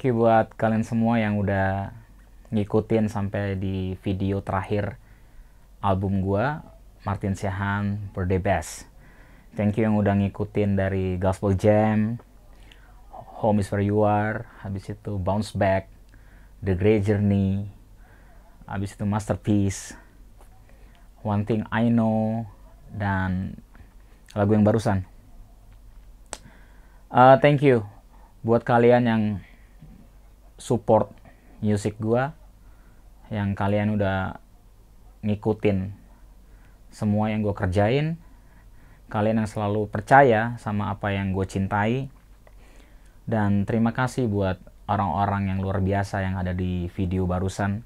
thank you buat kalian semua yang udah ngikutin sampai di video terakhir album gua, Marthin Siahaan For The Best. Thank you yang udah ngikutin dari Gospel Jam, Home Is Where You Are, habis itu Bounce Back, The Great Journey, habis itu Masterpiece, One Thing I Know, dan lagu yang barusan. Thank you buat kalian yang support music gua, yang kalian udah ngikutin semua yang gue kerjain, kalian yang selalu percaya sama apa yang gue cintai, dan terima kasih buat orang-orang yang luar biasa yang ada di video barusan,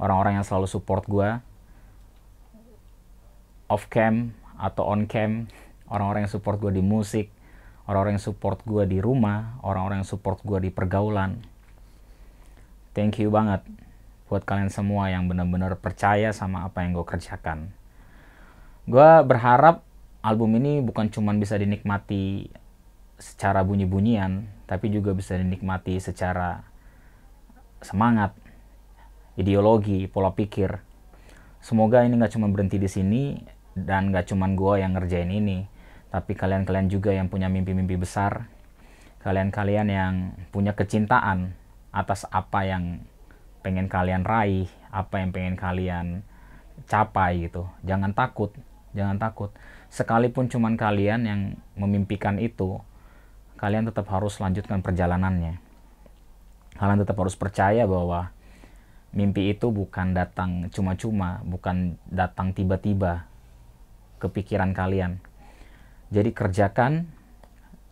orang-orang yang selalu support gue off cam atau on cam, orang-orang yang support gue di musik, orang-orang yang support gue di rumah, orang-orang yang support gue di pergaulan. Thank you banget buat kalian semua yang benar-benar percaya sama apa yang gue kerjakan. Gue berharap album ini bukan cuma bisa dinikmati secara bunyi-bunyian, tapi juga bisa dinikmati secara semangat, ideologi, pola pikir. Semoga ini gak cuma berhenti di sini dan gak cuma gue yang ngerjain ini, tapi kalian-kalian juga yang punya mimpi-mimpi besar, kalian-kalian yang punya kecintaan atas apa yang pengen kalian raih, apa yang pengen kalian capai gitu. Jangan takut, jangan takut. Sekalipun cuman kalian yang memimpikan itu, kalian tetap harus lanjutkan perjalanannya. Kalian tetap harus percaya bahwa mimpi itu bukan datang cuma-cuma, bukan datang tiba-tiba ke pikiran kalian. Jadi kerjakan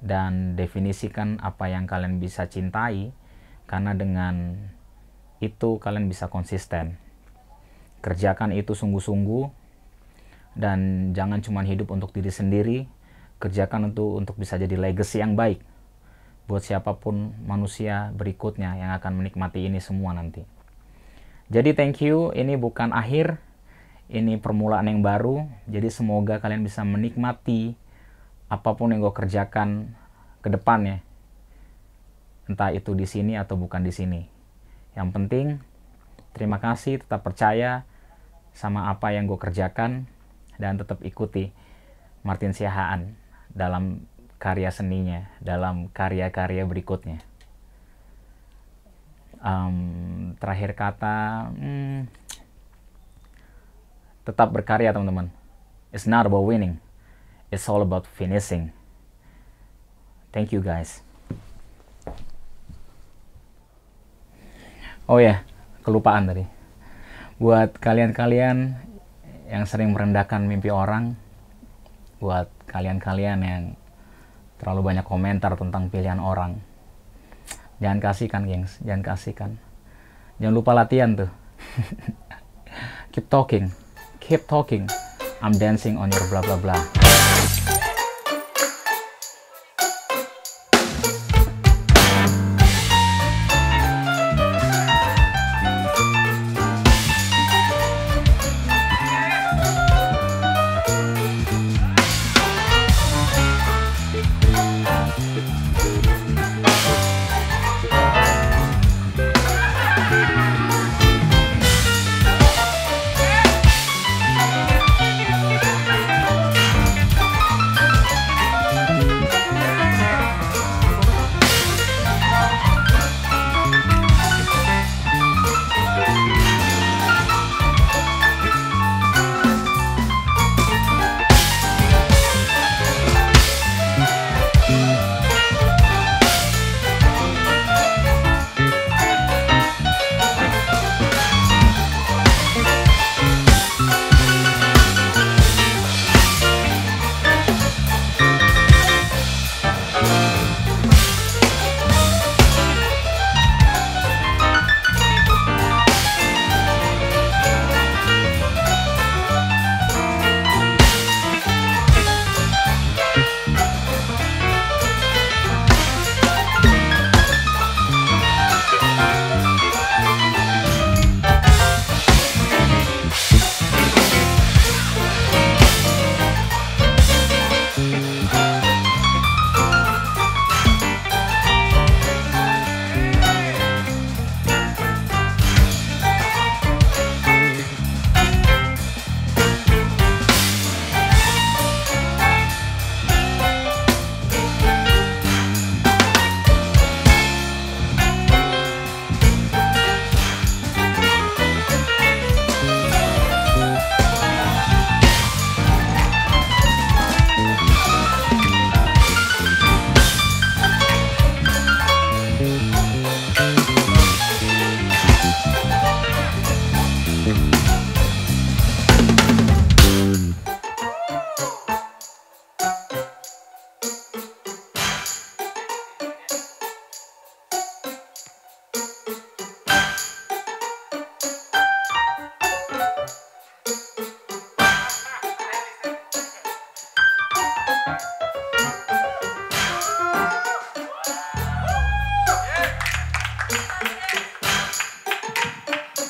dan definisikan apa yang kalian bisa cintai, karena dengan itu kalian bisa konsisten. Kerjakan itu sungguh-sungguh, dan jangan cuma hidup untuk diri sendiri. Kerjakan untuk bisa jadi legacy yang baik buat siapapun manusia berikutnya yang akan menikmati ini semua nanti. Jadi thank you, ini bukan akhir, ini permulaan yang baru. Jadi semoga kalian bisa menikmati apapun yang gue kerjakan ke depannya, entah itu di sini atau bukan di sini. Yang penting, terima kasih, tetap percaya sama apa yang gue kerjakan, dan tetap ikuti Marthin Siahaan dalam karya seninya, dalam karya-karya berikutnya. Terakhir kata, tetap berkarya teman-teman. It's not about winning, it's all about finishing. Thank you guys. Oh ya, kelupaan tadi. Buat kalian-kalian yang sering merendahkan mimpi orang, buat kalian-kalian yang terlalu banyak komentar tentang pilihan orang, jangan kasihkan, gengs. Jangan kasihkan. Jangan lupa latihan tuh. Keep talking. Keep talking. I'm dancing on your blah blah blah.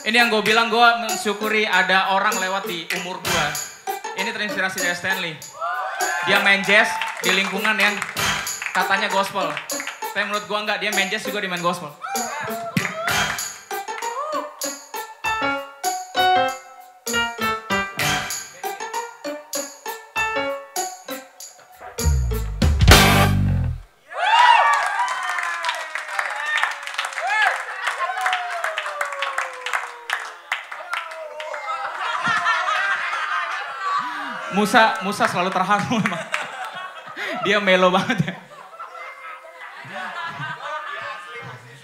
Ini yang gue bilang, gue mensyukuri ada orang lewat di umur gue. Ini terinspirasi dari Stanley. Dia main jazz di lingkungan yang katanya gospel. Tapi menurut gue enggak, dia main jazz juga di main gospel. Musa selalu terharu memang. Dia melo banget ya.